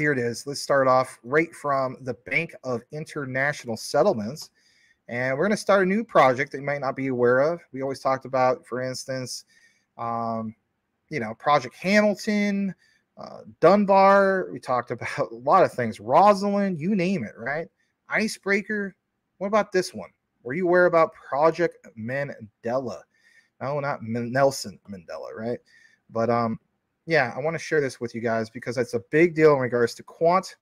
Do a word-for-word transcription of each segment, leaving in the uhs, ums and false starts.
Here it is. Let's start off right from the Bank of International Settlements. And we're going to start a new project that you might not be aware of. We always talked about, for instance, um, you know, Project Hamilton, uh, Dunbar. We talked about a lot of things. Rosalind, you name it, right? Icebreaker. What about this one? Were you aware about Project Mandela? No, not Man- Nelson Mandela, right? But um, yeah, I want to share this with you guys because it's a big deal in regards to quant.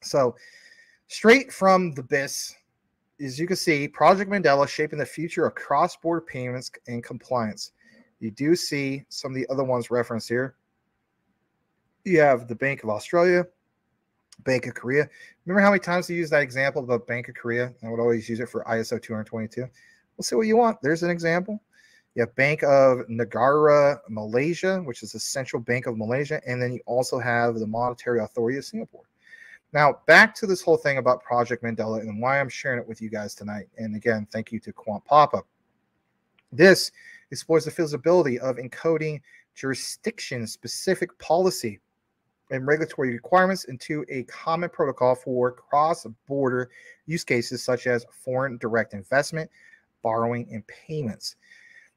So straight from the B I S. As you can see, Project Mandala shaping the future of cross-border payments and compliance. You do see some of the other ones referenced here. You have the Bank of Australia, Bank of Korea. Remember how many times we used that example about Bank of Korea? I would always use it for I S O two twenty-two. We'll see what you want. There's an example. You have Bank of Negara, Malaysia, which is the Central Bank of Malaysia. And then you also have the Monetary Authority of Singapore. Now, back to this whole thing about Project Mandala and why I'm sharing it with you guys tonight. And again, thank you to Quant Papa. This explores the feasibility of encoding jurisdiction-specific policy and regulatory requirements into a common protocol for cross-border use cases such as foreign direct investment, borrowing, and payments.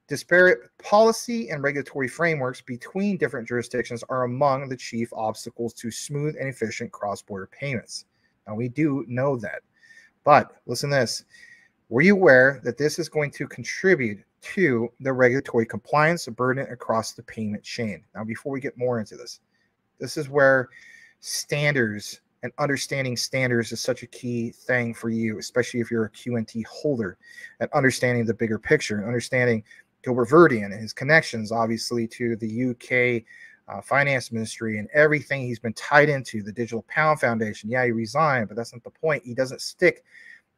Disparate policy and regulatory frameworks between different jurisdictions are among the chief obstacles to smooth and efficient cross-border payments. Now, we do know that. But listen to this. Were you aware that this is going to contribute to the regulatory compliance burden across the payment chain? Now, before we get more into this, this is where standards and understanding standards is such a key thing for you, especially if you're a Q N T holder, and understanding the bigger picture and understanding Gilbert Verdian and his connections, obviously, to the U K uh, finance ministry and everything he's been tied into, the Digital Pound Foundation. Yeah, he resigned, but that's not the point. He doesn't stick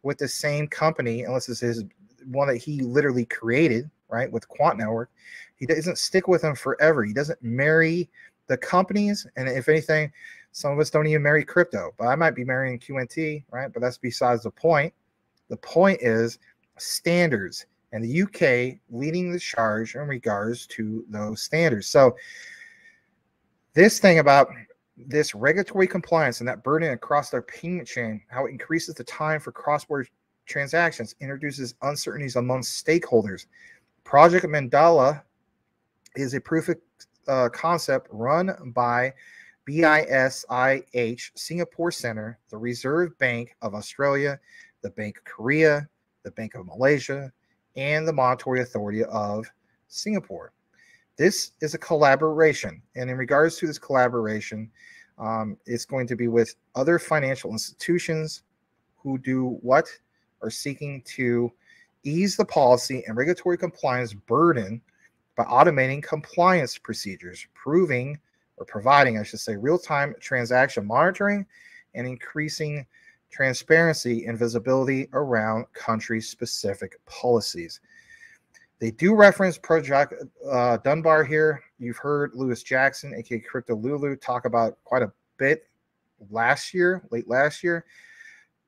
with the same company unless it's his one that he literally created, right, with Quant Network. He doesn't stick with them forever. He doesn't marry the companies. And if anything, some of us don't even marry crypto, but I might be marrying Q N T, right? But that's besides the point. The point is standards. And the U K leading the charge in regards to those standards. So this thing about this regulatory compliance and that burden across their payment chain, how it increases the time for cross-border transactions, introduces uncertainties among stakeholders. Project Mandala is a proof of uh, concept run by B I S I H Singapore Center, the Reserve Bank of Australia, the Bank of Korea, the Bank of Malaysia, and the Monetary Authority of Singapore. This is a collaboration. And in regards to this collaboration, um, it's going to be with other financial institutions who do what? Are seeking to ease the policy and regulatory compliance burden by automating compliance procedures, proving or providing, I should say, real-time transaction monitoring and increasing transparency and visibility around country-specific policies. They do reference Project uh, Dunbar here. You've heard Lewis Jackson, aka Crypto Lulu, talk about quite a bit last year, late last year.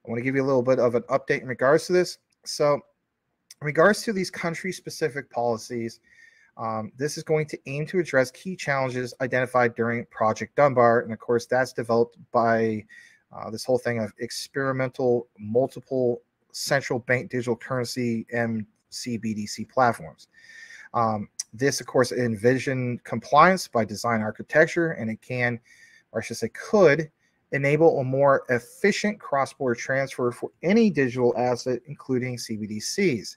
I want to give you a little bit of an update in regards to this. So, in regards to these country-specific policies, um, this is going to aim to address key challenges identified during Project Dunbar, and of course, that's developed by. Uh, this whole thing of experimental multiple central bank digital currency m C B D C platforms. Um, this, of course, envision compliance by design architecture, and it can, or I should say could, enable a more efficient cross-border transfer for any digital asset, including C B D Cs.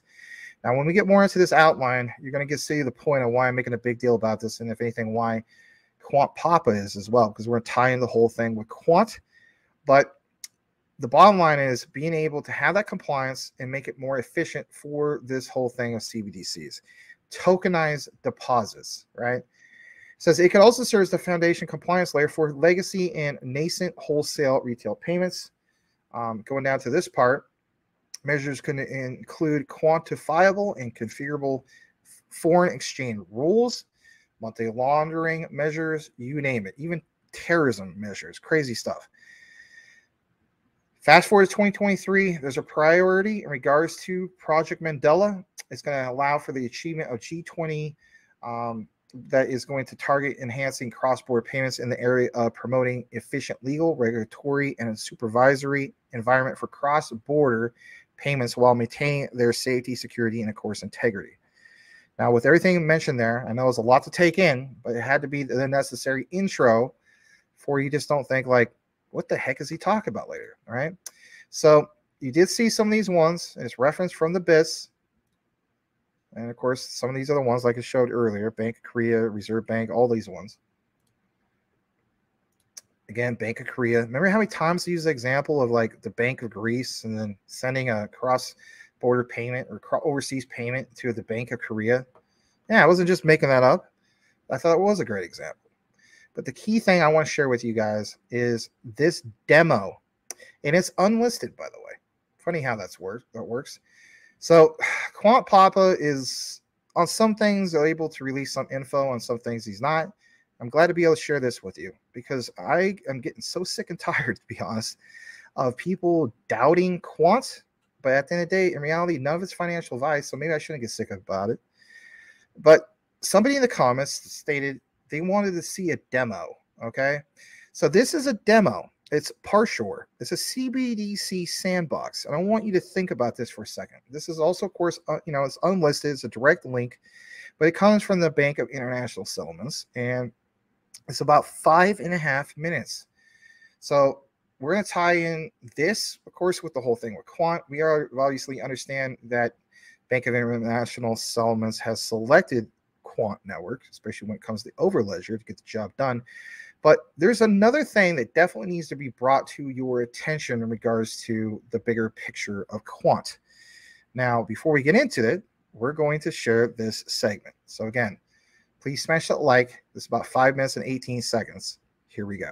Now, when we get more into this outline, you're going to get to see the point of why I'm making a big deal about this, and if anything, why Quant Papa is as well, because we're tying the whole thing with Quant. But the bottom line is being able to have that compliance and make it more efficient for this whole thing of C B D Cs. Tokenize deposits, right? It says it can also serve as the foundation compliance layer for legacy and nascent wholesale retail payments. Um, going down to this part, measures can include quantifiable and configurable foreign exchange rules, money laundering measures, you name it, even terrorism measures, crazy stuff. Fast forward to twenty twenty-three, there's a priority in regards to Project Mandala. It's going to allow for the achievement of G twenty um, that is going to target enhancing cross-border payments in the area of promoting efficient legal, regulatory, and supervisory environment for cross-border payments while maintaining their safety, security, and, of course, integrity. Now, with everything mentioned there, I know it's a lot to take in, but it had to be the necessary intro for you just don't think, like, what the heck is he talking about later, all right? So you did see some of these ones, and it's referenced from the B I S. And, of course, some of these other ones, like I showed earlier, Bank of Korea, Reserve Bank, all these ones. Again, Bank of Korea. Remember how many times I used the example of, like, the Bank of Greece and then sending a cross-border payment or overseas payment to the Bank of Korea? Yeah, I wasn't just making that up. I thought it was a great example. But the key thing I want to share with you guys is this demo. And it's unlisted, by the way. Funny how that's work, that works. So Quant Papa is on some things able to release some info, on some things he's not. I'm glad to be able to share this with you because I am getting so sick and tired, to be honest, of people doubting Quant. But at the end of the day, in reality, none of it's financial advice, so maybe I shouldn't get sick about it. But somebody in the comments stated they wanted to see a demo, okay? So this is a demo. It's Parshore. It's a C B D C sandbox. And I want you to think about this for a second. This is also, of course, uh, you know, it's unlisted. It's a direct link, but it comes from the Bank of International Settlements, and it's about five and a half minutes. So we're going to tie in this, of course, with the whole thing with Quant. We are obviously understand that Bank of International Settlements has selected Quant Network, especially when it comes to the Overledger to get the job done. But there's another thing that definitely needs to be brought to your attention in regards to the bigger picture of Quant. Now, before we get into it, we're going to share this segment. So again, please smash that like. It's about five minutes and eighteen seconds. Here we go.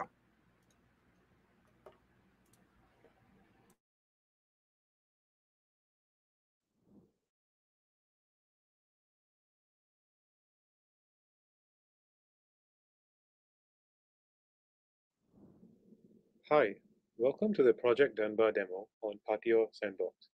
Hi, welcome to the Project Dunbar demo on Patio Sandbox.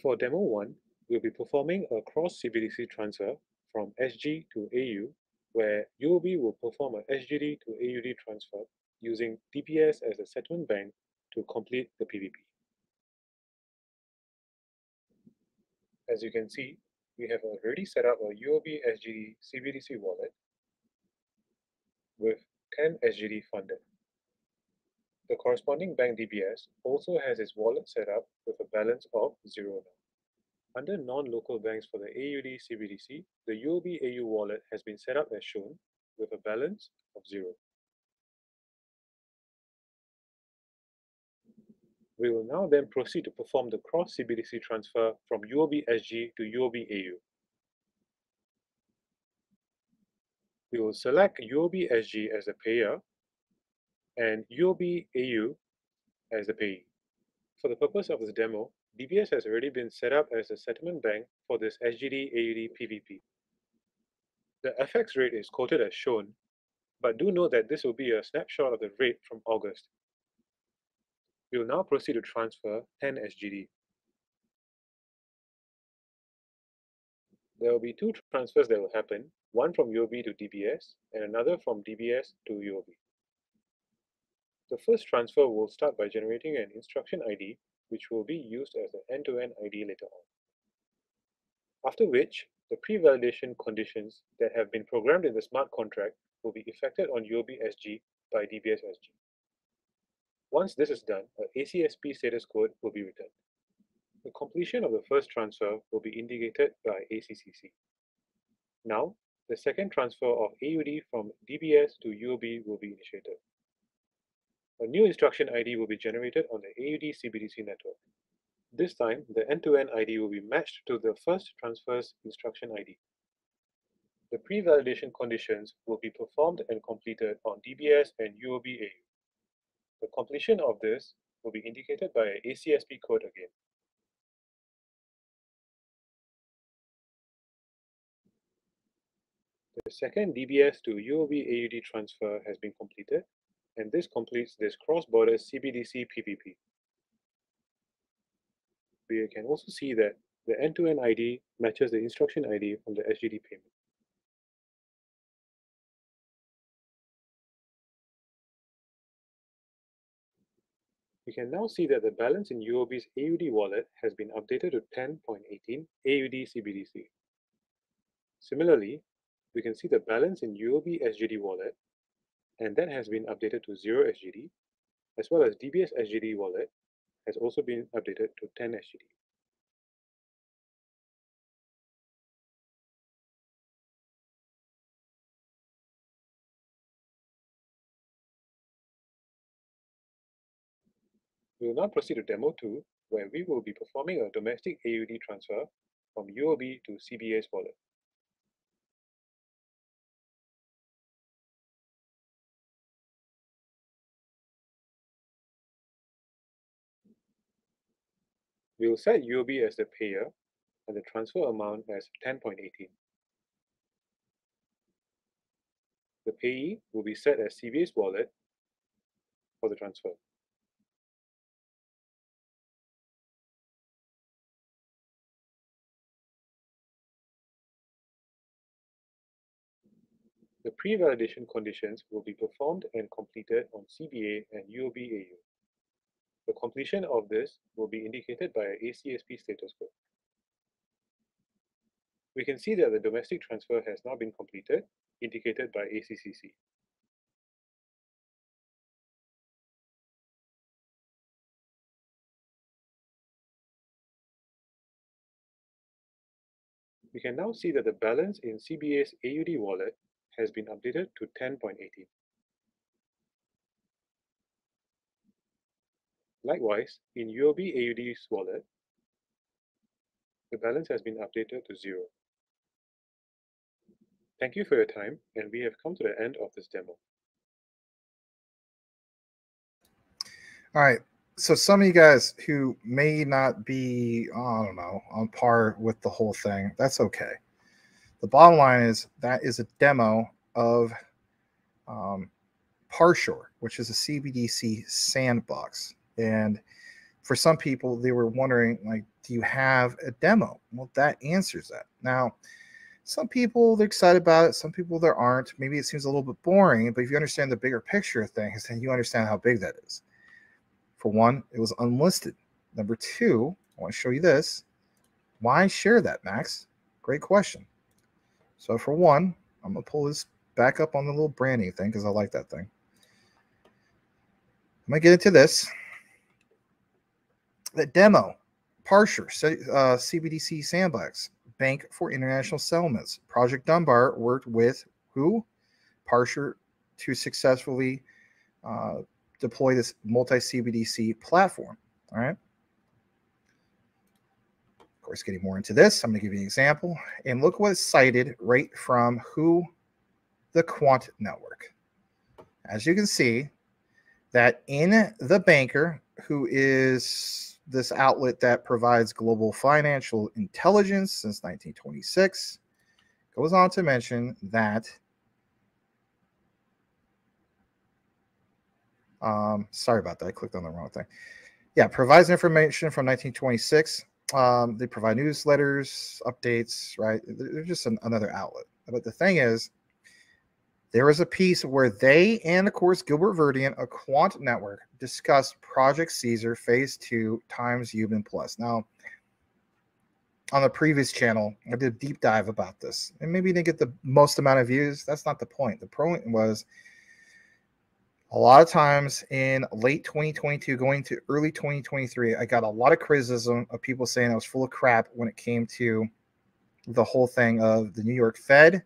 For demo one, we'll be performing a cross-C B D C transfer from S G to A U, where U O B will perform an S G D to A U D transfer using D B S as a settlement bank to complete the P V P. As you can see, we have already set up a U O B S G D C B D C wallet with ten S G D funded. The corresponding bank D B S also has its wallet set up with a balance of zero now. Under non-local banks for the A U D C B D C, the U O B A U wallet has been set up as shown with a balance of zero. We will now then proceed to perform the cross-C B D C transfer from U O B S G to U O B A U. We will select U O B S G as the payer and U O B A U as the payee. For the purpose of this demo, D B S has already been set up as a settlement bank for this S G D A U D P V P. The F X rate is quoted as shown, but do note that this will be a snapshot of the rate from August. We will now proceed to transfer ten S G D. There will be two transfers that will happen, one from U O B to D B S and another from D B S to U O B. The first transfer will start by generating an instruction I D, which will be used as an end-to-end I D later on. After which, the pre-validation conditions that have been programmed in the smart contract will be effected on U O B S G by D B S S G. Once this is done, an A C S P status code will be returned. The completion of the first transfer will be indicated by A C C C. Now, the second transfer of A U D from D B S to U O B will be initiated. A new instruction I D will be generated on the A U D C B D C network. This time, the end-to-end I D will be matched to the first transfer's instruction I D. The pre-validation conditions will be performed and completed on D B S and U O B A U. The completion of this will be indicated by an A C S P code again. The second D B S to U O B A U D transfer has been completed, and this completes this cross-border C B D C P V P. We can also see that The end-to-end I D matches the instruction I D on the S G D payment. You can now see that the balance in U O B's A U D wallet has been updated to ten point one eight A U D C B D C. Similarly, we can see the balance in U O B S G D wallet, and that has been updated to zero S G D, as well as D B S S G D wallet has also been updated to ten S G D. We will now proceed to demo two, where we will be performing a domestic A U D transfer from U O B to C B S wallet. We will set U O B as the payer and the transfer amount as ten point one eight. The payee will be set as C B S wallet for the transfer. The pre-validation conditions will be performed and completed on C B A and U O B A U. The completion of this will be indicated by an A C S P status code. We can see that the domestic transfer has now been completed, indicated by A C C C. We can now see that the balance in C B A's A U D wallet has been updated to ten point one eight. Likewise, in U O B A U D's wallet, the balance has been updated to zero. Thank you for your time, and we have come to the end of this demo. All right, so some of you guys who may not be, I don't know, on par with the whole thing, that's okay. The bottom line is that is a demo of um, Parshore, which is a C B D C sandbox. And for some people, they were wondering, like, do you have a demo? Well, that answers that. Now, some people, they're excited about it. Some people, there aren't. Maybe it seems a little bit boring. But if you understand the bigger picture of things, then you understand how big that is. For one, it was unlisted. Number two, I want to show you this. Why share that, Max? Great question. So for one, I'm going to pull this back up on the little branding thing because I like that thing. I'm going to get into this. The demo, Parshore, uh, C B D C Sandbox, Bank for International Settlements. Project Dunbar worked with who? Parshore to successfully uh, deploy this multi-C B D C platform. All right. Of course, getting more into this, I'm going to give you an example. And look what's cited right from who? The Quant Network. As you can see, that in the banker, who is this outlet that provides global financial intelligence since nineteen twenty-six, goes on to mention that, um, sorry about that, I clicked on the wrong thing. Yeah, provides information from nineteen twenty-six. Um, they provide newsletters, updates, right? They're just an, another outlet. But the thing is, there is a piece where they and, of course, Gilbert Verdian, a Quant Network, discussed Project Cedar Phase two times Ubin Plus. Now, on the previous channel, I did a deep dive about this. And maybe you didn't get the most amount of views. That's not the point. The point was, a lot of times in late twenty twenty-two, going to early twenty twenty-three, I got a lot of criticism of people saying I was full of crap when it came to the whole thing of the New York Fed.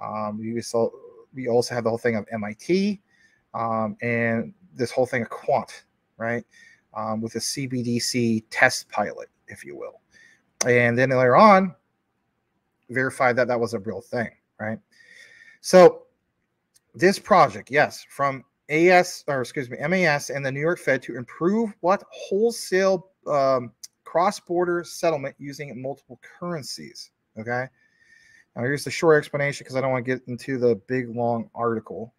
Um, we, saw, we also had the whole thing of M I T um, and this whole thing of quant, right, um, with a C B D C test pilot, if you will. And then later on, verified that that was a real thing, right? So this project, yes, from AS or excuse me, M A S and the New York Fed to improve what wholesale um, cross-border settlement using multiple currencies. Okay, now here's the short explanation because I don't want to get into the big long article.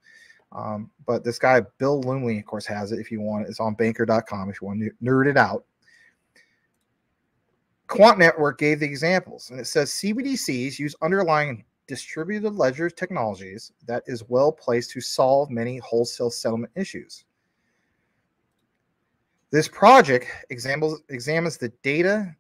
Um, but this guy Bill Lumley, of course, has it. If you want, it's on banker dot com. If you want to nerd it out, Quant Network gave the examples, and it says C B D Cs use underlying distributed ledger technologies that is well placed to solve many wholesale settlement issues. This project examples, examines the data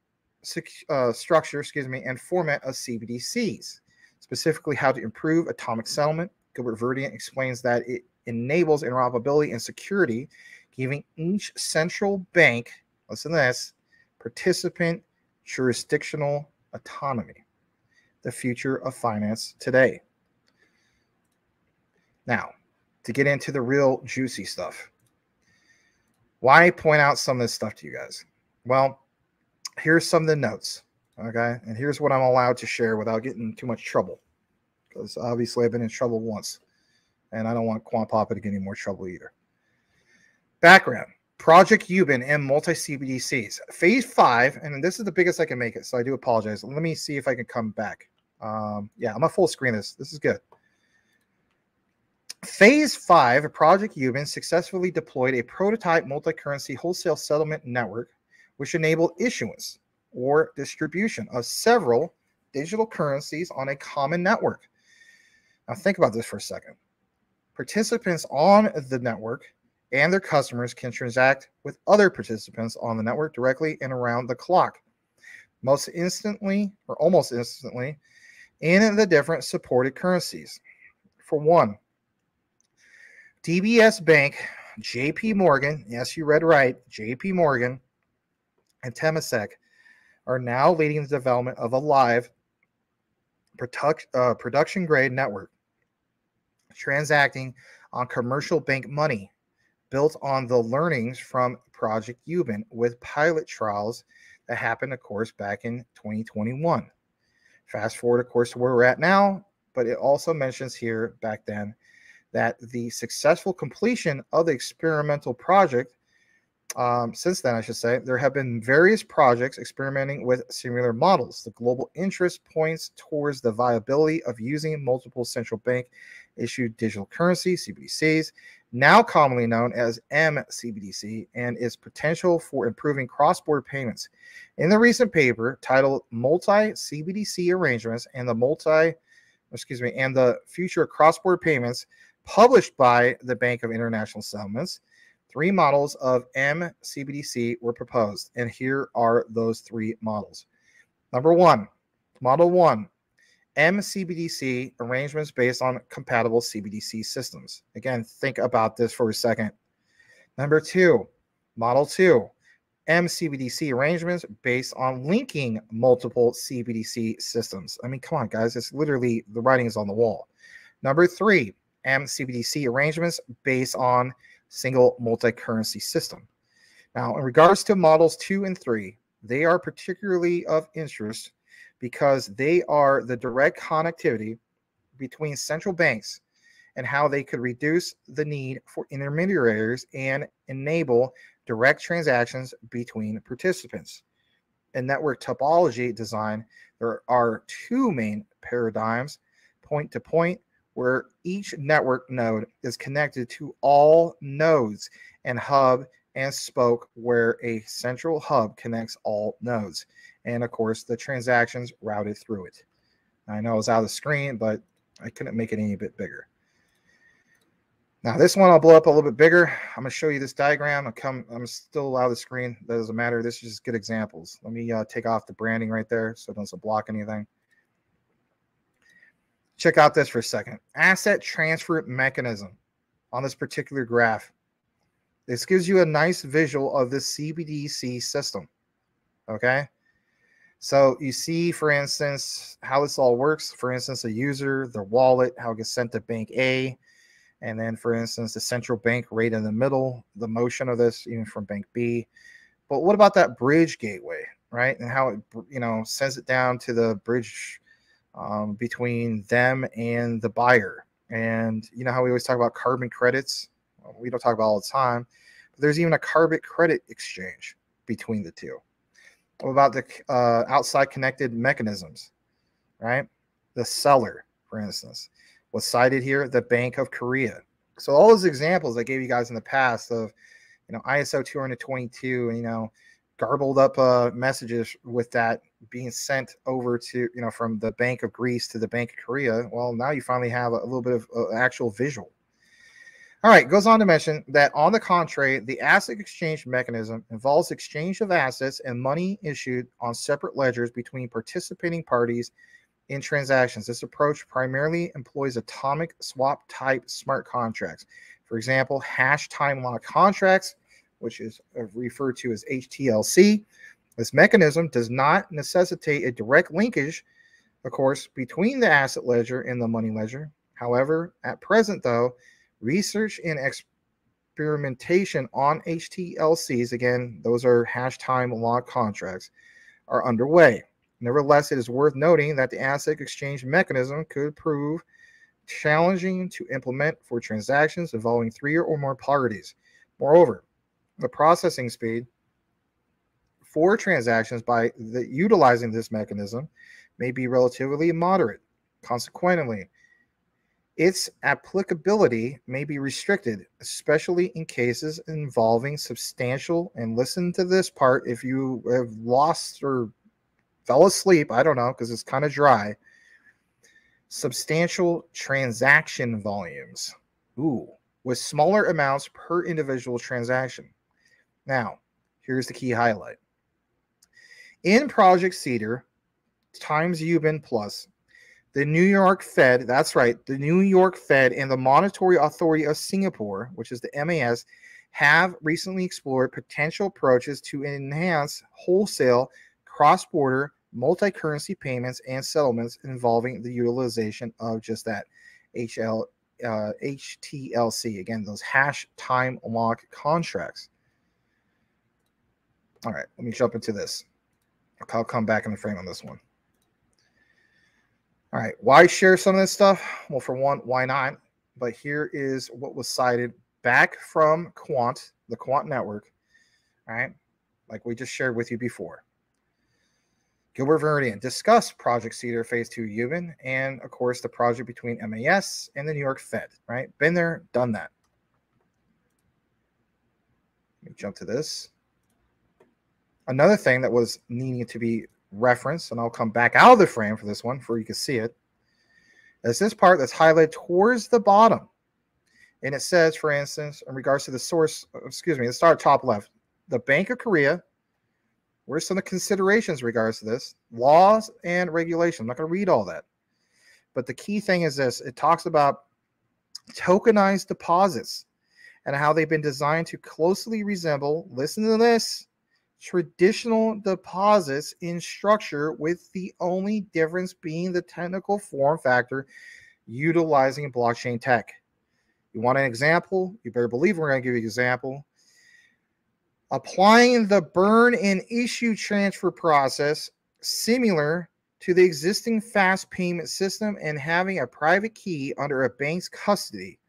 uh, structure, excuse me, and format of C B D Cs, specifically how to improve atomic settlement. Gilbert Verdian explains that it enables interoperability and security, giving each central bank, listen to this, participant jurisdictional autonomy. The future of finance today. Now, to get into the real juicy stuff, why point out some of this stuff to you guys? Well, here's some of the notes, okay? And here's what I'm allowed to share without getting too much trouble, because obviously I've been in trouble once, and I don't want Quant Papa to get any more trouble either. Background. Project Ubin and multi-C B D Cs. Phase five, and this is the biggest I can make it, so I do apologize. Let me see if I can come back. Um, yeah, I'm going to full screen this. This is good. Phase five of Project Ubin successfully deployed a prototype multi-currency wholesale settlement network, which enabled issuance or distribution of several digital currencies on a common network. Now think about this for a second. Participants on the network and their customers can transact with other participants on the network directly and around the clock, most instantly or almost instantly, in the different supported currencies. For one, D B S Bank, J P Morgan, yes, you read right, J P Morgan and Temasek are now leading the development of a live product, uh, production-grade network, transacting on commercial bank money, built on the learnings from Project Ubin with pilot trials that happened, of course, back in twenty twenty-one. Fast forward, of course, to where we're at now, but it also mentions here back then that the successful completion of the experimental project, um, since then, I should say, there have been various projects experimenting with similar models. The global interest points towards the viability of using multiple central bank issued digital currency, C B D Cs, now commonly known as m C B D C, and its potential for improving cross-border payments. In the recent paper titled Multi-C B D C Arrangements and the Multi, excuse me, and the Future of Cross-Border Payments, published by the Bank of International Settlements, three models of m C B D C were proposed, and here are those three models. Number one, model one, m C B D C arrangements based on compatible C B D C systems. Again, think about this for a second. Number two, model two, m C B D C arrangements based on linking multiple C B D C systems. I mean, come on, guys. It's literally the writing is on the wall. Number three, m C B D C arrangements based on single multi-currency system. Now, in regards to models two and three, they are particularly of interest because they are the direct connectivity between central banks and how they could reduce the need for intermediaries and enable direct transactions between participants. In network topology design, there are two main paradigms, point-to-point, where each network node is connected to all nodes, and hub and spoke, where a central hub connects all nodes. And of course, the transactions routed through it. I know it was out of the screen, but I couldn't make it any bit bigger. Now this one I'll blow up a little bit bigger. I'm gonna show you this diagram. I come, I'm still out of the screen. That doesn't matter. This is just good examples. Let me uh, take off the branding right there so it doesn't block anything. Check out this for a second. Asset transfer mechanism on this particular graph. This gives you a nice visual of the C B D C system, okay? So you see, for instance, how this all works. For instance, a user, their wallet, how it gets sent to bank A, and then, for instance, the central bank right in the middle, the motion of this, even from bank B. But what about that bridge gateway, right? And how it, you know, sends it down to the bridge um, between them and the buyer. And you know how we always talk about carbon credits? Well, we don't talk about it all the time, but there's even a carbon credit exchange between the two. What about the uh, outside connected mechanisms, right? The seller, for instance, was cited here, the Bank of Korea. So all those examples I gave you guys in the past of, you know, I S O two twenty-two, and, you know, garbled up uh, messages with that being sent over to, you know, from the Bank of Greece to the Bank of Korea. Well, now you finally have a, a little bit of uh, actual visual. All right, goes on to mention that on the contrary, the asset exchange mechanism involves exchange of assets and money issued on separate ledgers between participating parties in transactions. This approach primarily employs atomic swap type smart contracts. For example, hash time lock contracts, which is referred to as H T L C. This mechanism does not necessitate a direct linkage, of course, between the asset ledger and the money ledger. However, at present, though, research and experimentation on H T L Cs, again, those are hash time lock contracts, are underway. Nevertheless, it is worth noting that the asset exchange mechanism could prove challenging to implement for transactions involving three or more parties. Moreover, the processing speed for transactions by the, utilizing this mechanism may be relatively moderate. Consequently, its applicability may be restricted, especially in cases involving substantial, and listen to this part if you have lost or fell asleep, I don't know, because it's kind of dry, substantial transaction volumes, ooh, with smaller amounts per individual transaction. Now, here's the key highlight. In Project Cedar times Ubin Plus, the New York Fed, that's right, the New York Fed and the Monetary Authority of Singapore, which is the M A S, have recently explored potential approaches to enhance wholesale, cross-border, multi-currency payments and settlements involving the utilization of just that H T L C, again, those hash time lock contracts. All right, let me jump into this. I'll come back in the frame on this one. All right, why share some of this stuff? Well, for one, why not? But here is what was cited back from Quant, the Quant Network, all right, like we just shared with you before. Gilbert Verdian discussed Project Cedar Phase two Ubin and, of course, the project between M A S and the New York Fed, right? Been there, done that. Let me jump to this. Another thing that was needing to be referenced, and I'll come back out of the frame for this one for you can see it, is this part that's highlighted towards the bottom. And it says, for instance, in regards to the source, excuse me, let's start top left, the Bank of Korea. Where's some of the considerations in regards to this? Laws and regulations. I'm not going to read all that. But the key thing is this. It talks about tokenized deposits and how they've been designed to closely resemble, listen to this, traditional deposits in structure, with the only difference being the technical form factor utilizing blockchain tech. You want an example? You better believe we're going to give you an example. Applying the burn and issue transfer process similar to the existing fast payment system and having a private key under a bank's custody,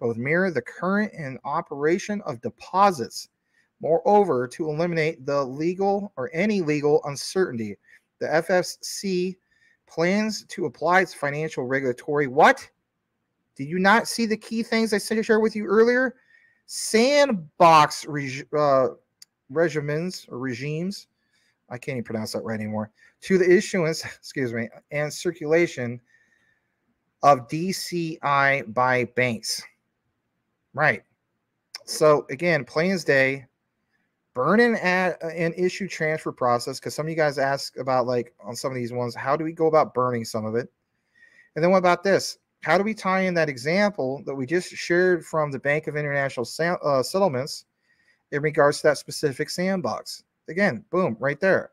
both mirror the current and operation of deposits. Moreover, to eliminate the legal or any legal uncertainty, the F S C plans to apply its financial regulatory. What? Did you not see the key things I said to share with you earlier? Sandbox reg uh, regimens or regimes. I can't even pronounce that right anymore. To the issuance, excuse me, and circulation of D C I by banks. Right. So again, plain as day. Burn in at an issue transfer process, because some of you guys ask about, like, on some of these ones, how do we go about burning some of it? And then what about this? How do we tie in that example that we just shared from the Bank of International uh, Settlements in regards to that specific sandbox? Again, boom, right there.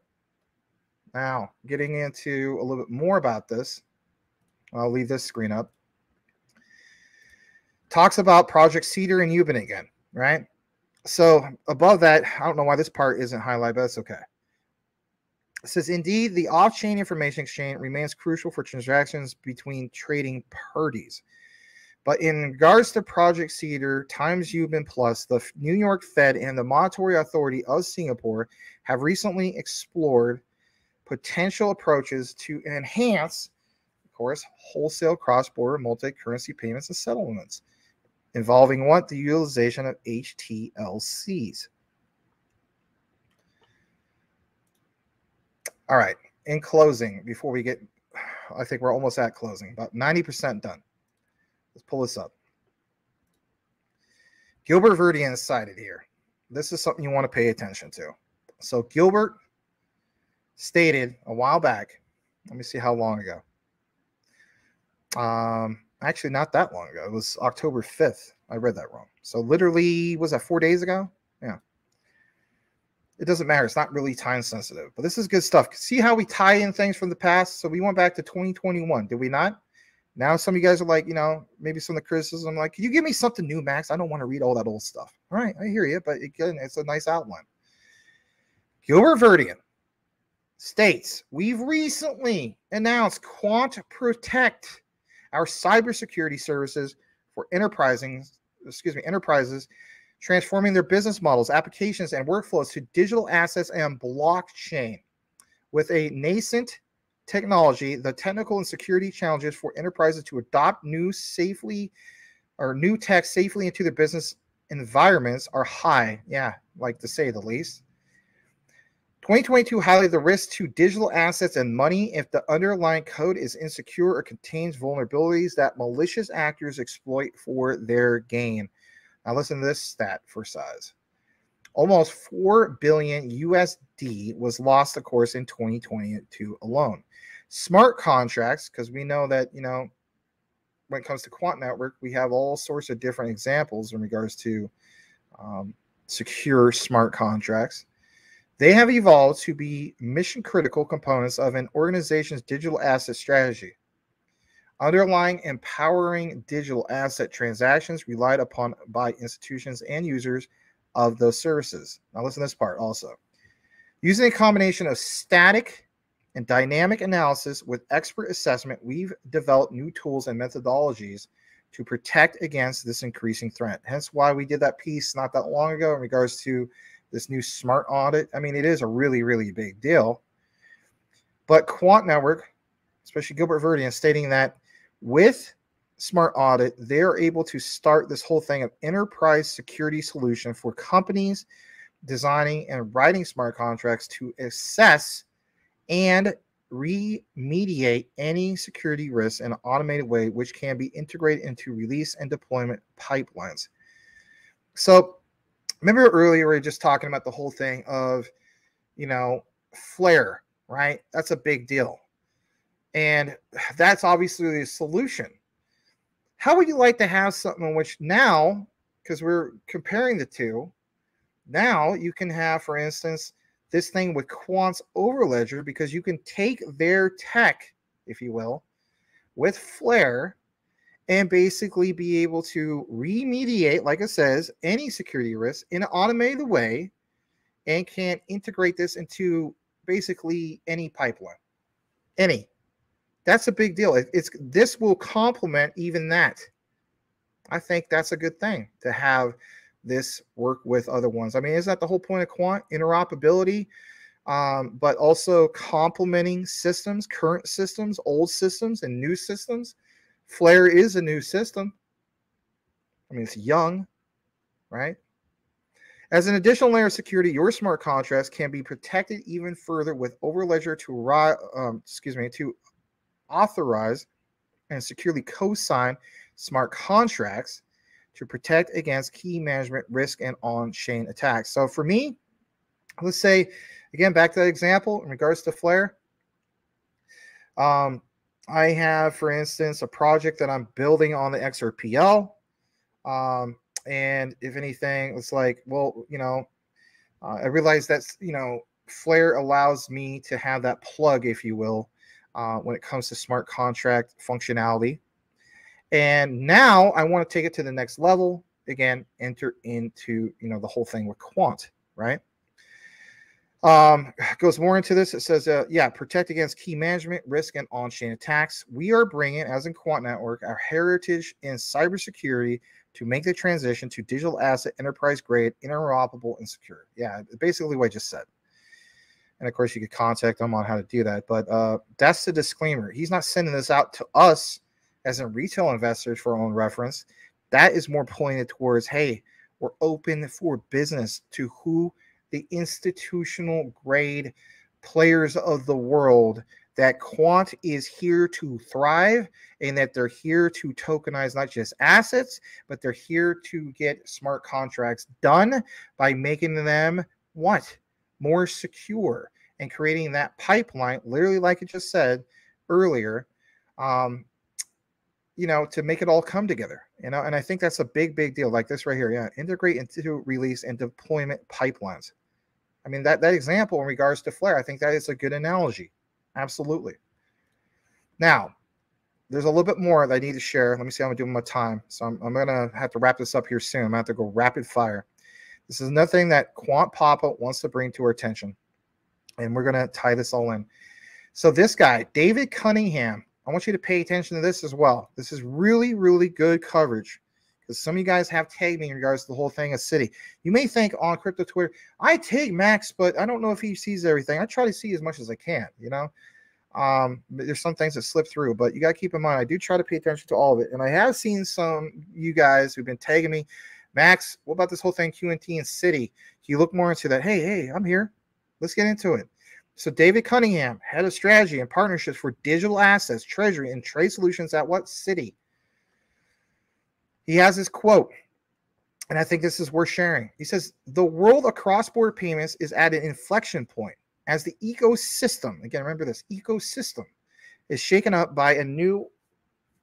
Now, getting into a little bit more about this, I'll leave this screen up. Talks about Project Cedar and Ubin again, right? So above that, I don't know why this part isn't highlighted, but that's okay. It says, indeed, the off-chain information exchange remains crucial for transactions between trading parties. But in regards to Project Cedar times Ubin Plus, the New York Fed and the Monetary Authority of Singapore have recently explored potential approaches to enhance, of course, wholesale cross-border multi-currency payments and settlements, involving what? The utilization of H T L Cs. All right. In closing, before we get, I think we're almost at closing, about ninety percent done. Let's pull this up. Gilbert Verdian is cited here. This is something you want to pay attention to. So Gilbert stated a while back, let me see how long ago. Um, actually, not that long ago. It was October fifth. I read that wrong. So literally, was that four days ago? Yeah. It doesn't matter. It's not really time sensitive, but this is good stuff. See how we tie in things from the past? So we went back to twenty twenty-one, did we not? Now some of you guys are like, you know, maybe some of the criticism, like, can you give me something new, Max? I don't want to read all that old stuff. All right, I hear you, but again, it's a nice outline. Gilbert Verdian states, we've recently announced Quant Protect, our cybersecurity services for enterprises, excuse me, enterprises, transforming their business models, applications, and workflows to digital assets and blockchain. With a nascent technology, the technical and security challenges for enterprises to adopt new safely or new tech safely into their business environments are high. Yeah, like to say the least. twenty twenty-two highlighted the risk to digital assets and money if the underlying code is insecure or contains vulnerabilities that malicious actors exploit for their gain. Now listen to this stat for size. Almost four billion U S D was lost, of course, in twenty twenty-two alone. Smart contracts, because we know that, you know, when it comes to Quant Network, we have all sorts of different examples in regards to um, secure smart contracts. They have evolved to be mission-critical components of an organization's digital asset strategy. Underlying empowering digital asset transactions relied upon by institutions and users of those services. Now listen to this part also. Using a combination of static and dynamic analysis with expert assessment, we've developed new tools and methodologies to protect against this increasing threat. Hence why we did that piece not that long ago in regards to this new smart audit. I mean, it is a really, really big deal. But Quant Network, especially Gilbert Verdian, stating that with Smart Audit, they're able to start this whole thing of enterprise security solution for companies designing and writing smart contracts to assess and remediate any security risks in an automated way, which can be integrated into release and deployment pipelines. So remember earlier, we were just talking about the whole thing of, you know, Flare, right? That's a big deal. And that's obviously a solution. How would you like to have something in which now, because we're comparing the two, now you can have, for instance, this thing with Quant's Overledger, because you can take their tech, if you will, with Flare and basically be able to remediate, like it says, any security risk in an automated way and can integrate this into basically any pipeline, any. That's a big deal. It's this will complement even that. I think that's a good thing to have this work with other ones. I mean, isn't that the whole point of Quant? Interoperability, um, but also complementing systems, current systems, old systems, and new systems. Flare is a new system. I mean, it's young, right? As an additional layer of security, your smart contracts can be protected even further with Overledger to um, excuse me to authorize and securely co-sign smart contracts to protect against key management risk and on-chain attacks. So for me, let's say, again, back to that example in regards to Flare, um, I have, for instance, a project that I'm building on the X R P L. Um, and if anything, it's like, well, you know, uh, I realize that's, you know, Flare allows me to have that plug, if you will, Uh, when it comes to smart contract functionality. And now I want to take it to the next level. Again, enter into, you know, the whole thing with Quant, right? Um, goes more into this. It says, uh, yeah, protect against key management, risk, and on-chain attacks. We are bringing, as in Quant Network, our heritage in cybersecurity to make the transition to digital asset, enterprise-grade, interoperable, and secure. Yeah, basically what I just said. And of course, you could contact them on how to do that. But uh, that's the disclaimer. He's not sending this out to us as in retail investors for our own reference. That is more pointed towards, hey, we're open for business to who the institutional grade players of the world that quant is here to thrive and that they're here to tokenize not just assets, but they're here to get smart contracts done by making them what? More secure and creating that pipeline, literally like it just said earlier, um, you know, to make it all come together, you know, and I think that's a big, big deal like this right here. Yeah. Integrate into release and deployment pipelines. I mean, that, that example in regards to Flare, I think that is a good analogy. Absolutely. Now, there's a little bit more that I need to share. Let me see how I'm doing my time. So I'm, I'm going to have to wrap this up here soon. I'm going to have to go rapid fire. This is another thing that Quant Papa wants to bring to our attention, and we're going to tie this all in. So this guy, David Cunningham, I want you to pay attention to this as well. This is really, really good coverage because some of you guys have tagged me in regards to the whole thing of Citi. You may think on crypto Twitter, I tag Max, but I don't know if he sees everything. I try to see as much as I can, you know. Um, there's some things that slip through, but you got to keep in mind, I do try to pay attention to all of it. And I have seen some you guys who've been tagging me, Max, what about this whole thing, Q N T and Citi? Can you look more into that? Hey, hey, I'm here. Let's get into it. So David Cunningham, head of strategy and partnerships for digital assets, treasury, and trade solutions at what? Citi. He has his quote, and I think this is worth sharing. He says, the world of cross-border payments is at an inflection point as the ecosystem, again, remember this, ecosystem is shaken up by a new,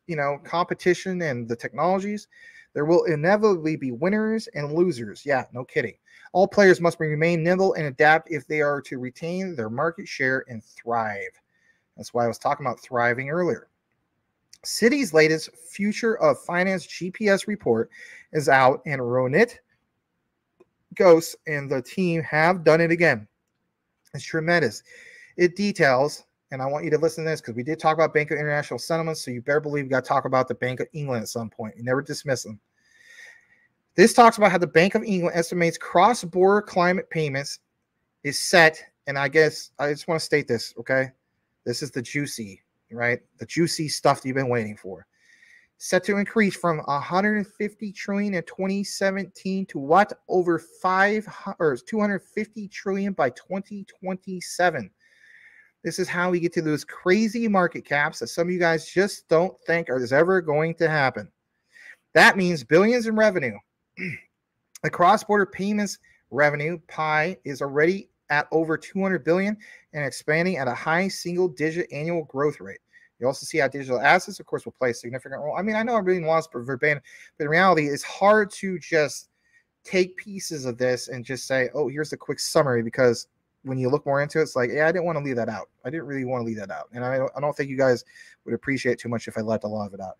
you know, competition and the technologies. There will inevitably be winners and losers. Yeah, no kidding. All players must remain nimble and adapt if they are to retain their market share and thrive. That's why I was talking about thriving earlier. Citi's latest Future of Finance G P S report is out, and Ronit Ghose and the team have done it again. It's tremendous. It details, and I want you to listen to this because we did talk about Bank of International Settlements, so you better believe we got to talk about the Bank of England at some point. You never dismiss them. This talks about how the Bank of England estimates cross-border climate payments is set, and I guess I just want to state this, okay? This is the juicy, right? The juicy stuff that you've been waiting for. Set to increase from one hundred fifty trillion dollars in twenty seventeen to what? Over five or two hundred fifty trillion dollars by twenty twenty-seven. This is how we get to those crazy market caps that some of you guys just don't think are is ever going to happen. That means billions in revenue. The cross-border payments revenue pie is already at over two hundred billion dollars and expanding at a high single-digit annual growth rate. You also see how digital assets, of course, will play a significant role. I mean, I know I'm reading lots of verbatim, but in reality, it's hard to just take pieces of this and just say, oh, here's the quick summary, because when you look more into it, it's like, yeah, I didn't want to leave that out. I didn't really want to leave that out. And I don't, I don't think you guys would appreciate too much if I left a lot of it out.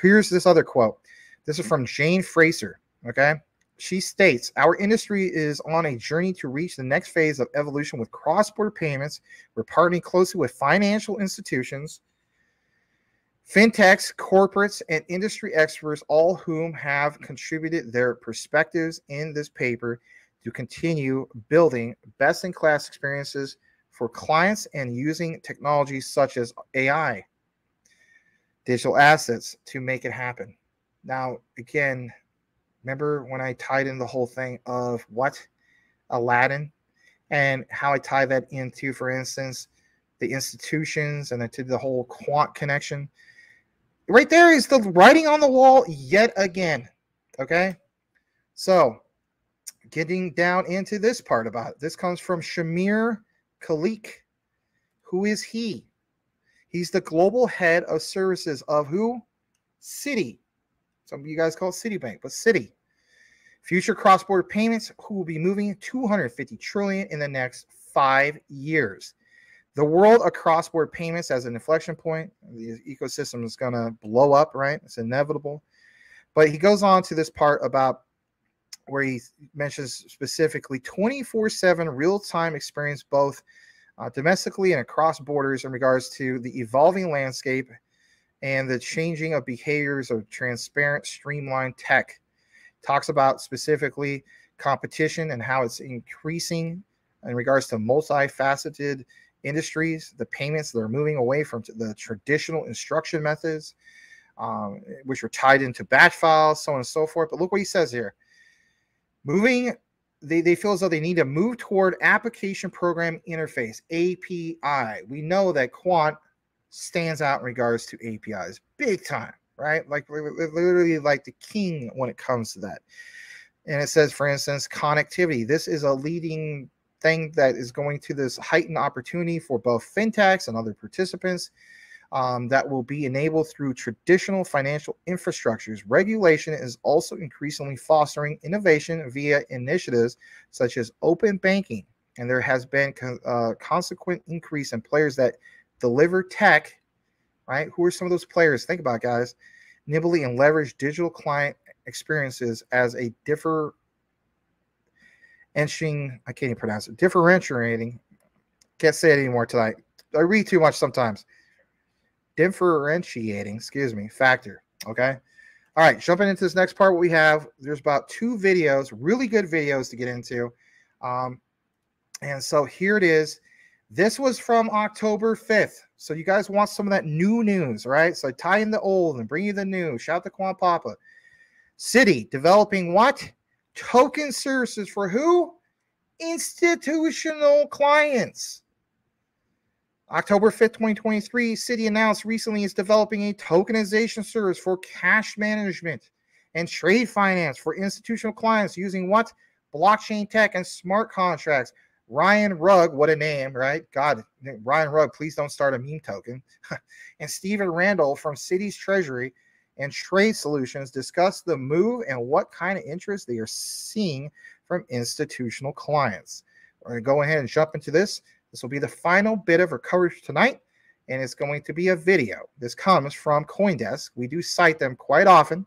Here's this other quote. This is from Jane Fraser, okay? She states, our industry is on a journey to reach the next phase of evolution with cross-border payments. We're partnering closely with financial institutions, fintechs, corporates, and industry experts, all whom have contributed their perspectives in this paper to continue building best-in-class experiences for clients and using technologies such as A I, digital assets to make it happen. Now, again, remember when I tied in the whole thing of what? Aladdin, and how I tie that into, for instance, the institutions and then to the whole quant connection. Right there is the writing on the wall yet again, okay? So getting down into this part about it. This comes from Shamir Khalik. Who is he? He's the global head of services of who? Citi. Some of you guys call it Citibank, but Citi. Future cross-border payments, who will be moving two hundred fifty trillion dollars in the next five years. The world of cross-border payments as an inflection point. The ecosystem is going to blow up, right? It's inevitable. But he goes on to this part about where he mentions specifically twenty-four seven real-time experience both uh, domestically and across borders in regards to the evolving landscape and the changing of behaviors of transparent, streamlined tech. Talks about specifically competition and how it's increasing in regards to multifaceted industries, the payments that are moving away from the traditional instruction methods, um, which were tied into batch files, so on and so forth. But look what he says here. Moving they, they feel as though they need to move toward application program interface, A P I. We know that Quant stands out in regards to A P Is big time, right? Like literally like the king when it comes to that. And it says, for instance, connectivity. This is a leading thing that is going to this heightened opportunity for both fintechs and other participants um, that will be enabled through traditional financial infrastructures. Regulation is also increasingly fostering innovation via initiatives such as open banking. And there has been con uh, consequent increase in players that deliver tech, right? Who are some of those players? Think about it, guys. Nimbly and leverage digital client experiences as a differ enching, I can't even pronounce it, differentiating, can't say it anymore tonight, I read too much sometimes, differentiating, excuse me, factor, okay? All right, jumping into this next part, what we have, there's about two videos, really good videos to get into, um, and so here it is. This was from October fifth, so you guys want some of that new news, right? So I tie in the old and bring you the new. Shout out to Quant Papa. City developing what? Token services for who? Institutional clients. October fifth, twenty twenty-three, Citi announced recently it's developing a tokenization service for cash management and trade finance for institutional clients using what? Blockchain tech and smart contracts. Ryan Rugg, what a name, right? God, Ryan Rugg, please don't start a meme token. And Stephen Randall from Citi's Treasury and Trade Solutions discuss the move and what kind of interest they are seeing from institutional clients. We're going to go ahead and jump into this. This will be the final bit of our coverage tonight, and it's going to be a video. This comes from CoinDesk. We do cite them quite often,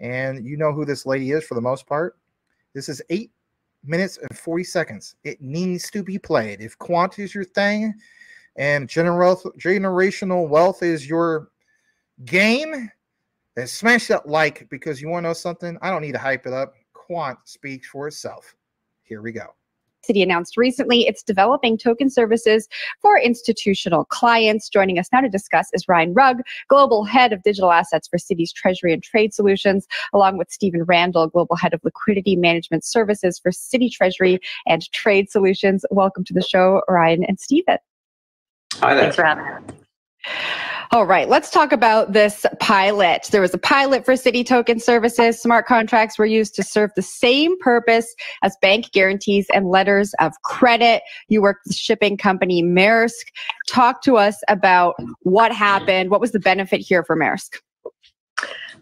and you know who this lady is for the most part. This is eight minutes and forty seconds. It needs to be played. If quant is your thing and general, generational wealth is your game, then smash that like, because you want to know something? I don't need to hype it up. Quant speaks for itself. Here we go. Citi announced recently it's developing token services for institutional clients. Joining us now to discuss is Ryan Rugg, Global Head of Digital Assets for Citi's Treasury and Trade Solutions, along with Stephen Randall, Global Head of Liquidity Management Services for Citi Treasury and Trade Solutions. Welcome to the show, Ryan and Stephen. Hi there. Thanks for having us. All right, let's talk about this pilot. There was a pilot for Citi token services. Smart contracts were used to serve the same purpose as bank guarantees and letters of credit. You worked with shipping company Maersk. Talk to us about what happened. What was the benefit here for Maersk?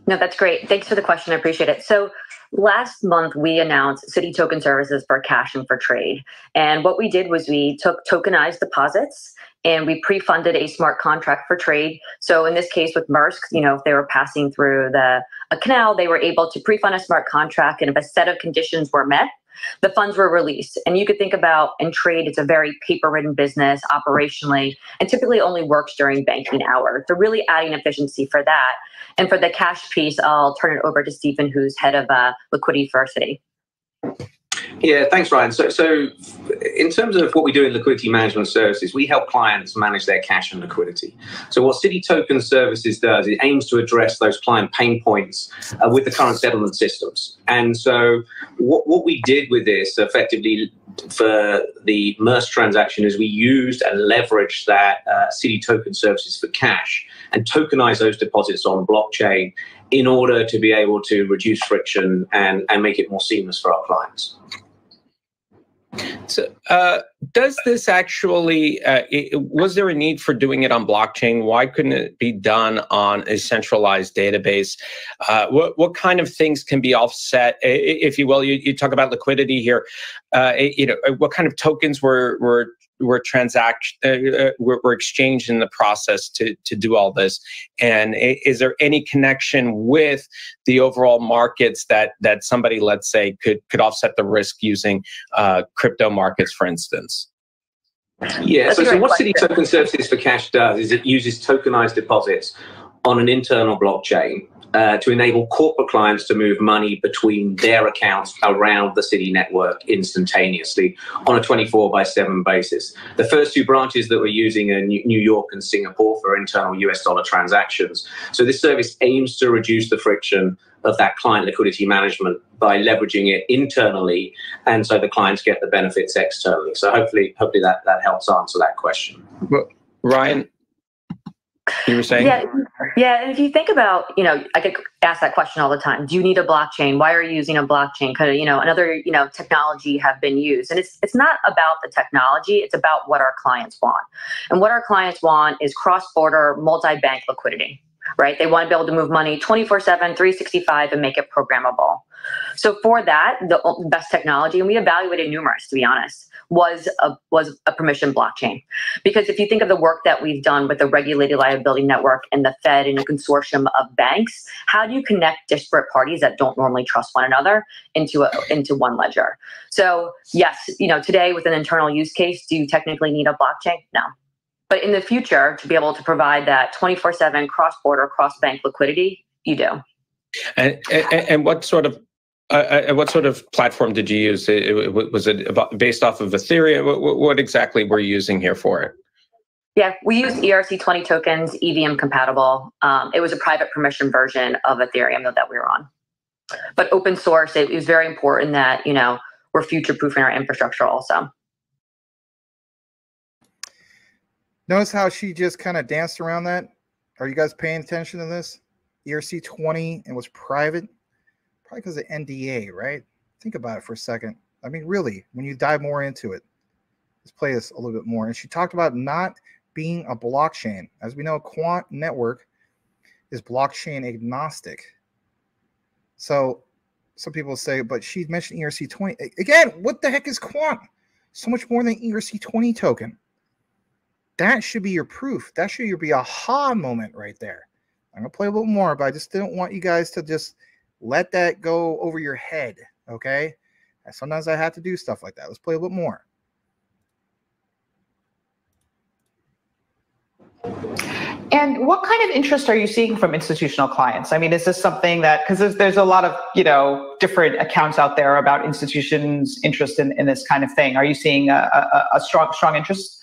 No, that's great. Thanks for the question. I appreciate it. So last month, we announced Citi token services for cash and for trade. And what we did was we took tokenized deposits and we pre-funded a smart contract for trade. So in this case with Maersk, you know, if they were passing through the a canal, they were able to pre-fund a smart contract, and if a set of conditions were met, the funds were released. And you could think about in trade, it's a very paper-ridden business operationally, and typically only works during banking hours. They're really adding efficiency for that. And for the cash piece, I'll turn it over to Stephen, who's head of uh, liquidity for Citi. Yeah, thanks, Ryan. So, so in terms of what we do in liquidity management services, we help clients manage their cash and liquidity. So what Citi Token Services does, it aims to address those client pain points uh, with the current settlement systems. And so what, what we did with this effectively for the Maersk transaction is we used and leveraged that uh, Citi Token Services for cash and tokenized those deposits on blockchain in order to be able to reduce friction and, and make it more seamless for our clients. So, uh, does this actually, uh, it, was there a need for doing it on blockchain? Why couldn't it be done on a centralized database? Uh, what, what kind of things can be offset, if you will? You, you talk about liquidity here. Uh, you know, what kind of tokens were were were transact uh, were, were exchanged in the process to to do all this? And is there any connection with the overall markets that that somebody, let's say, could could offset the risk using uh, crypto markets, for instance? Yeah. So, so what Citi Token Services for Cash does is it uses tokenized deposits on an internal blockchain uh, to enable corporate clients to move money between their accounts around the Citi network instantaneously on a twenty-four by seven basis. The first two branches that we're using are New York and Singapore for internal U S dollar transactions. So this service aims to reduce the friction of that client liquidity management by leveraging it internally, and so the clients get the benefits externally. So hopefully, hopefully that, that helps answer that question. Well, Ryan, you were saying? Yeah, yeah, and if you think about, you know, I get asked that question all the time. Do you need a blockchain? Why are you using a blockchain? Could, you know, another, you know, technology have been used? And it's it's not about the technology. It's about what our clients want. And what our clients want is cross-border, multi-bank liquidity, right? They want to be able to move money twenty-four seven, three sixty-five and make it programmable. So for that, the best technology, and we evaluated numerous, to be honest, was a, was a permission blockchain. Because if you think of the work that we've done with the Regulated Liability Network and the Fed and a consortium of banks, how do you connect disparate parties that don't normally trust one another into a, into one ledger? So yes, you know, today with an internal use case, do you technically need a blockchain? No. But in the future, to be able to provide that twenty-four seven cross-border, cross-bank liquidity, you do. And, and, and what sort of Uh, what sort of platform did you use? It, it, was it about, based off of Ethereum? What, what exactly were you using here for it? Yeah, we used E R C twenty tokens, E V M compatible. Um, it was a private permission version of Ethereum that, that we were on. But open source, it, it was very important that, you know, we're future-proofing our infrastructure also. Notice how she just kind of danced around that? Are you guys paying attention to this? E R C twenty, and was private. Probably because of N D A, right? Think about it for a second. I mean, really, when you dive more into it, let's play this a little bit more. And she talked about not being a blockchain. As we know, Quant Network is blockchain agnostic. So some people say, but she mentioned E R C twenty. Again, what the heck is Quant? So much more than E R C twenty token. That should be your proof. That should be a aha moment right there. I'm going to play a little more, but I just didn't want you guys to just let that go over your head, okay? Sometimes I have to do stuff like that. Let's play a little more. And what kind of interest are you seeing from institutional clients? I mean, is this something that, because there's, there's a lot of, you know, different accounts out there about institutions' interest in, in this kind of thing. Are you seeing a, a, a strong, strong interest?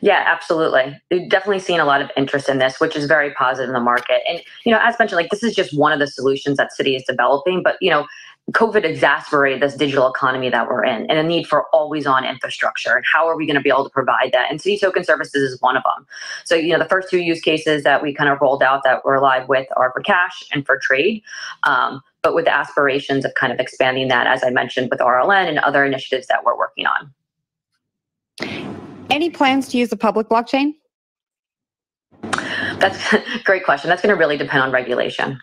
Yeah, absolutely. We've definitely seen a lot of interest in this, which is very positive in the market. And, you know, as mentioned, like this is just one of the solutions that Citi is developing, but, you know, COVID exacerbated this digital economy that we're in and a need for always on infrastructure. And how are we going to be able to provide that? And Citi Token Services is one of them. So, you know, the first two use cases that we kind of rolled out that we're live with are for cash and for trade. Um, but with the aspirations of kind of expanding that, as I mentioned, with R L N and other initiatives that we're working on. Any plans to use a public blockchain? That's a great question. That's going to really depend on regulation,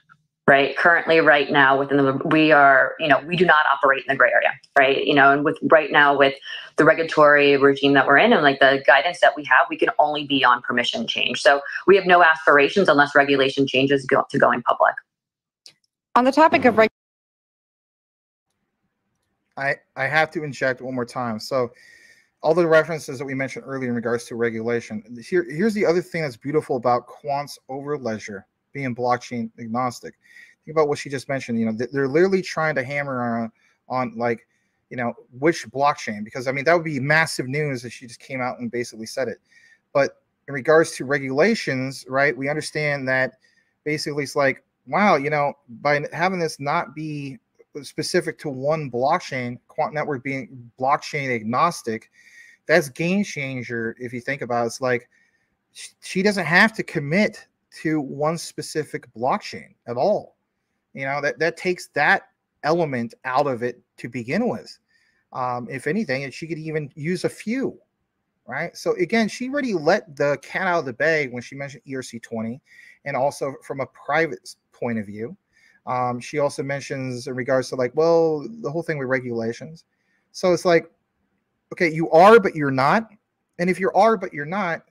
right? Currently, right now, within the, we are, you know, we do not operate in the gray area, right? You know, and with right now with the regulatory regime that we're in and like the guidance that we have, we can only be on permission change. So we have no aspirations unless regulation changes go, to going public. On the topic of regulation, I, I have to inject one more time. So all the references that we mentioned earlier in regards to regulation. Here, here's the other thing that's beautiful about Quant's Overledger being blockchain agnostic. Think about what she just mentioned. You know, they're literally trying to hammer on, on like, you know, which blockchain, because I mean, that would be massive news if she just came out and basically said it. But in regards to regulations, right, we understand that basically it's like, wow, you know, by having this not be specific to one blockchain, Quant Network being blockchain agnostic, that's game changer. If you think about it, it's like she doesn't have to commit to one specific blockchain at all. You know, that, that takes that element out of it to begin with. Um, if anything, she could even use a few, right? So again, she already let the cat out of the bag when she mentioned E R C twenty, and also from a private point of view. Um, she also mentions in regards to like, well, the whole thing with regulations. So it's like, okay, you are, but you're not. And if you are, but you're not,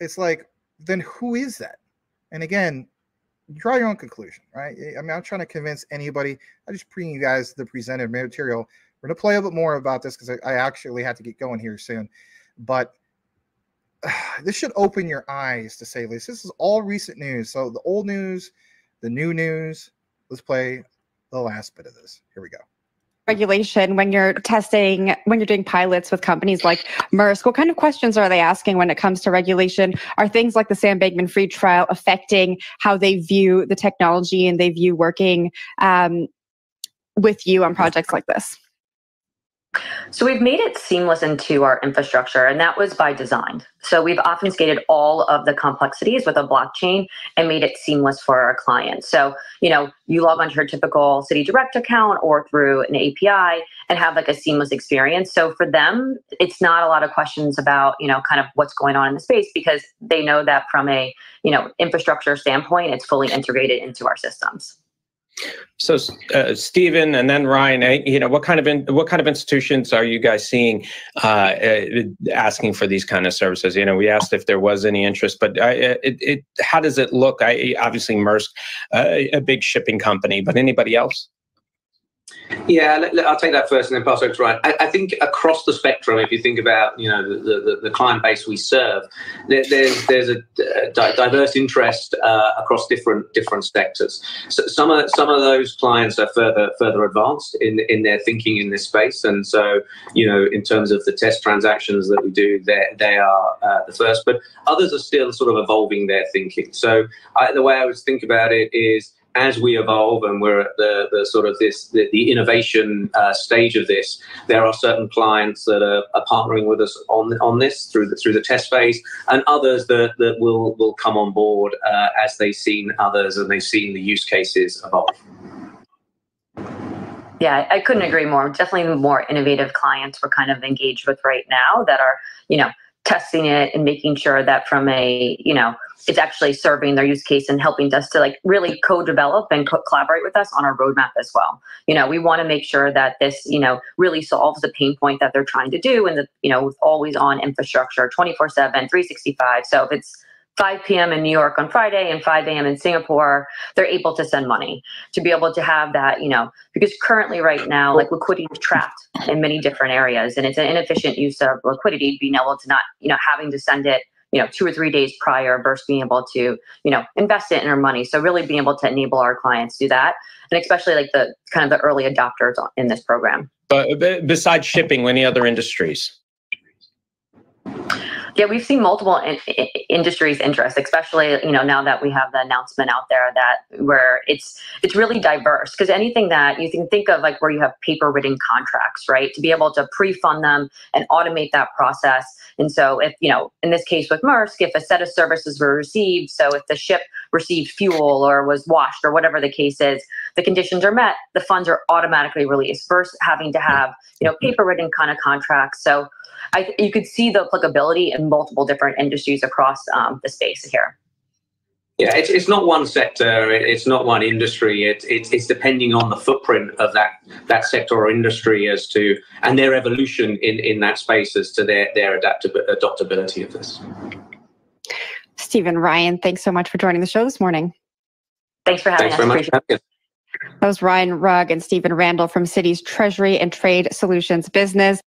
it's like, then who is that? And again, draw your own conclusion, right? I mean, I'm trying to convince anybody. I just bring you guys the presented material. We're going to play a bit more about this because I, I actually have to get going here soon. But uh, this should open your eyes, to say the least. This is all recent news. So the old news, the new news. Let's play the last bit of this. Here we go. regulation when you're testing, when you're doing pilots with companies like Maersk? What kind of questions are they asking when it comes to regulation? Are things like the Sam Bankman-Fried trial affecting how they view the technology and they view working um, with you on projects like this? So we've made it seamless into our infrastructure, and that was by design. So we've obfuscated all of the complexities with a blockchain and made it seamless for our clients. So, you know, you log onto your typical Citi Direct account or through an A P I and have like a seamless experience. So for them, it's not a lot of questions about, you know, kind of what's going on in the space, because they know that from a, you know, infrastructure standpoint, it's fully integrated into our systems. So, uh, Stephen, and then Ryan, you know, what kind of in, what kind of institutions are you guys seeing uh, asking for these kind of services? You know, we asked if there was any interest, but I, it, it, how does it look? I, obviously, Maersk, uh, a big shipping company, but anybody else? Yeah, let, let, I'll take that first and then pass over to Ryan. I, I think across the spectrum, if you think about, you know, the, the, the client base we serve, there, there's there's a di diverse interest uh, across different different sectors. So some of some of those clients are further further advanced in in their thinking in this space, and so, you know, in terms of the test transactions that we do, they they are uh, the first. But others are still sort of evolving their thinking. So I, the way I would think about it is, as we evolve and we're at the, the sort of this, the, the innovation uh, stage of this, there are certain clients that are, are partnering with us on on this through the, through the test phase, and others that, that will, will come on board uh, as they've seen others and they've seen the use cases evolve. Yeah, I couldn't agree more. Definitely more innovative clients we're kind of engaged with right now that are, you know, testing it and making sure that from a, you know, it's actually serving their use case and helping us to like really co-develop and co collaborate with us on our roadmap as well. You know, we want to make sure that this, you know, really solves the pain point that they're trying to do, and the, you know, with always on infrastructure, twenty-four seven, three sixty-five. So if it's five P M in New York on Friday and five A M in Singapore, they're able to send money, to be able to have that, you know, because currently right now, like liquidity is trapped in many different areas, and it's an inefficient use of liquidity, being able to not, you know, having to send it, you know, two or three days prior versus being able to, you know, invest it in our money. So really being able to enable our clients to do that, and especially like the kind of the early adopters in this program. But besides shipping, any other industries? Yeah, we've seen multiple in in industries interest, especially, you know, now that we have the announcement out there that where it's it's really diverse, because anything that you can think of, like where you have paper written contracts, right, to be able to pre-fund them and automate that process. And so if, you know, in this case with Maersk, if a set of services were received, so if the ship received fuel or was washed or whatever the case is, the conditions are met, the funds are automatically released versus having to have, you know, paper written kind of contracts. So I, you could see the applicability in multiple different industries across um, the space here. Yeah, it's, it's not one sector, it's not one industry, it, it, it's depending on the footprint of that, that sector or industry as to, and their evolution in, in that space as to their, their adaptability of this. Stephen, Ryan, thanks so much for joining the show this morning. Thanks for having thanks us. Very much. Appreciate it. That was Ryan Rugg and Stephen Randall from Citi's Treasury and Trade Solutions business.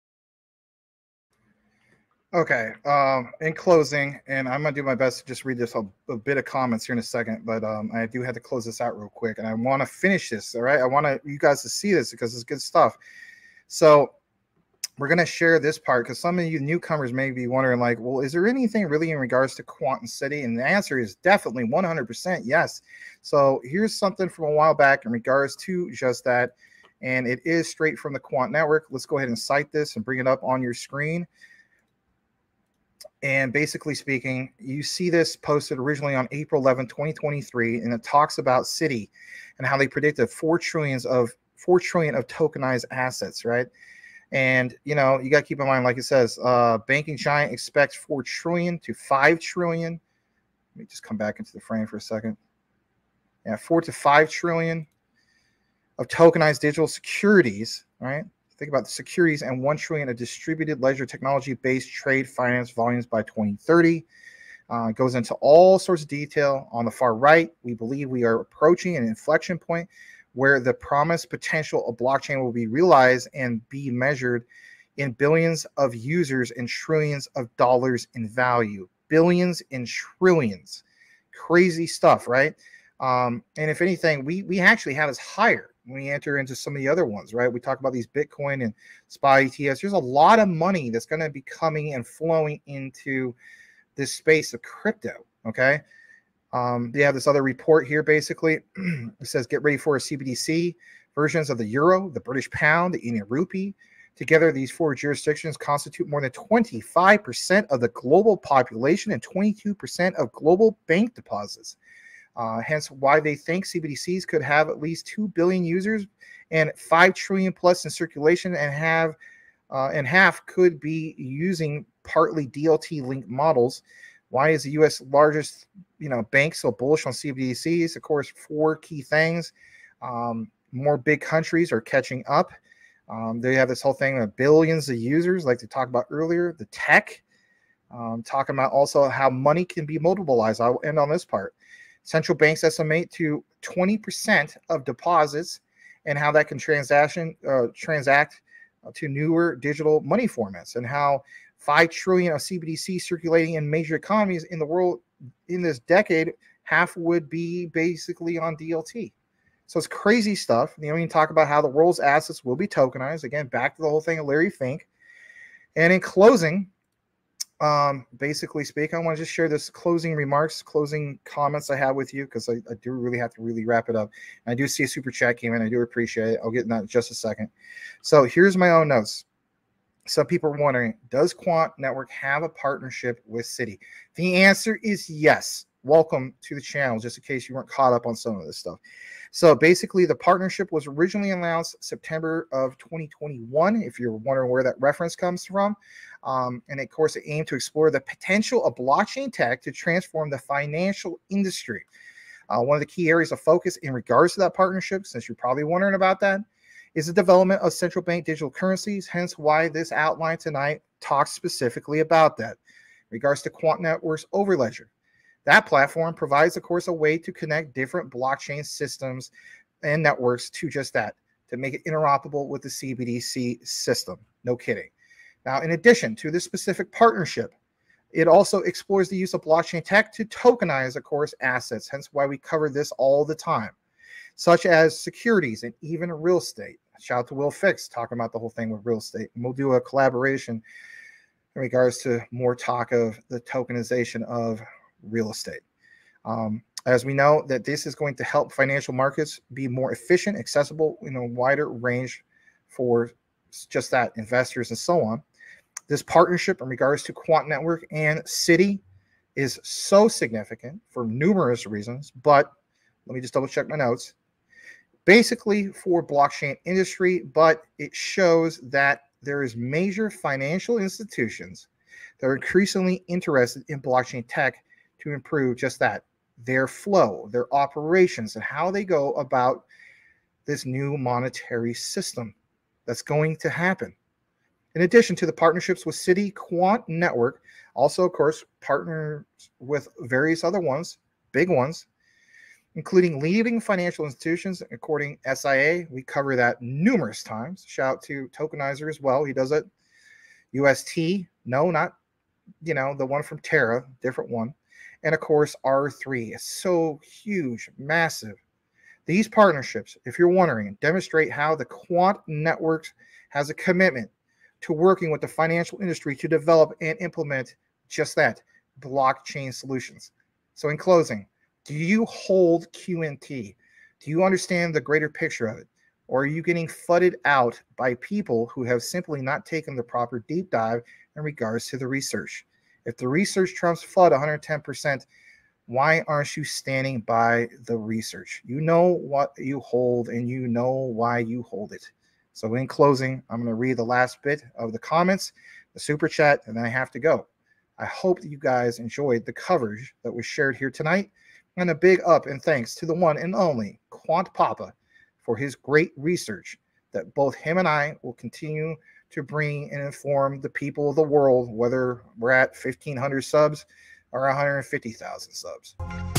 Okay, um, in closing, and I'm going to do my best to just read this a, a bit of comments here in a second, but um, I do have to close this out real quick, and I want to finish this, all right? I want to, you guys to see this because it's good stuff. So we're going to share this part because some of you newcomers may be wondering, like, well, is there anything really in regards to Quant and Citi? And the answer is definitely one hundred percent yes. So here's something from a while back in regards to just that, and it is straight from the Quant Network. Let's go ahead and cite this and bring it up on your screen. And basically speaking, you see this posted originally on April eleventh, twenty twenty-three, and it talks about Citi and how they predicted four trillions of four trillion of tokenized assets, right? And you know, you got to keep in mind, like it says, uh, banking giant expects four trillion to five trillion. Let me just come back into the frame for a second. Yeah, four to five trillion of tokenized digital securities, right? Think about the securities, and one trillion dollars of distributed ledger technology-based trade finance volumes by twenty thirty. Uh, it goes into all sorts of detail. On the far right, we believe we are approaching an inflection point where the promised potential of blockchain will be realized and be measured in billions of users and trillions of dollars in value. Billions and trillions. Crazy stuff, right? Um, and if anything, we, we actually have this higher. we enter into some of the other ones, right? We talk about these Bitcoin and spot E T Fs. There's a lot of money that's going to be coming and flowing into this space of crypto, okay? Um, they have this other report here, basically. It says, get ready for a C B D C, versions of the euro, the British pound, the Indian rupee. Together, these four jurisdictions constitute more than twenty-five percent of the global population and twenty-two percent of global bank deposits. Uh, hence why they think C B D Cs could have at least two billion users and five trillion plus in circulation, and have uh, and half could be using partly D L T-linked models. Why is the U S largest you know, bank so bullish on C B D Cs? Of course, four key things. Um, more big countries are catching up. Um, they have this whole thing of billions of users, like they talked about earlier, the tech. Um, talking about also how money can be mobilized. I'll end on this part. Central banks estimate to twenty percent of deposits, and how that can transaction uh, transact to newer digital money formats, and how five trillion of C B D C circulating in major economies in the world in this decade, half would be basically on D L T. So it's crazy stuff. You know, you talk about how the world's assets will be tokenized. Again, back to the whole thing of Larry Fink. And in closing, um, basically speaking, I want to just share this closing remarks, closing comments I have with you, because I, I do really have to really wrap it up. And I do see a super chat came in. I do appreciate it. I'll get in that in just a second. So here's my own notes. Some people are wondering, does Quant Network have a partnership with Citi? The answer is yes. Welcome to the channel, just in case you weren't caught up on some of this stuff. So basically, the partnership was originally announced September of twenty twenty-one, if you're wondering where that reference comes from. Um, and of course, it aimed to explore the potential of blockchain tech to transform the financial industry. Uh, one of the key areas of focus in regards to that partnership, since you're probably wondering about that, is the development of central bank digital currencies, hence why this outline tonight talks specifically about that. In regards to Quant Network's Overledger, that platform provides, of course, a way to connect different blockchain systems and networks to just that, to make it interoperable with the C B D C system. No kidding. Now, in addition to this specific partnership, it also explores the use of blockchain tech to tokenize, of course, assets, hence why we cover this all the time, such as securities and even real estate. Shout out to Will Fix talking about the whole thing with real estate. And we'll do a collaboration in regards to more talk of the tokenization of real estate. Um, as we know that this is going to help financial markets be more efficient, accessible in a wider range for just that investors and so on. This partnership in regards to Quant Network and Citi is so significant for numerous reasons, but let me just double check my notes. Basically for blockchain industry, but it shows that there is major financial institutions that are increasingly interested in blockchain tech to improve just that, their flow, their operations, and how they go about this new monetary system that's going to happen. In addition to the partnerships with Citi, Quant Network also, of course, partners with various other ones, big ones, including leading financial institutions, according to S I A. We cover that numerous times. Shout out to Tokenizer as well. He does it. U S T, no, not, you know, the one from Terra, different one. And of course, R three is so huge, massive. These partnerships, if you're wondering, demonstrate how the Quant Network has a commitment to working with the financial industry to develop and implement just that, blockchain solutions. So in closing, do you hold Q N T? Do you understand the greater picture of it? Or are you getting fudded out by people who have simply not taken the proper deep dive in regards to the research? If the research trumps F U D one hundred ten percent, why aren't you standing by the research? You know what you hold, and you know why you hold it. So in closing, I'm going to read the last bit of the comments, the super chat, and then I have to go. I hope that you guys enjoyed the coverage that was shared here tonight. And a big up and thanks to the one and only Quant Papa for his great research that both him and I will continue to bring and inform the people of the world, whether we're at fifteen hundred subs or one hundred fifty thousand subs.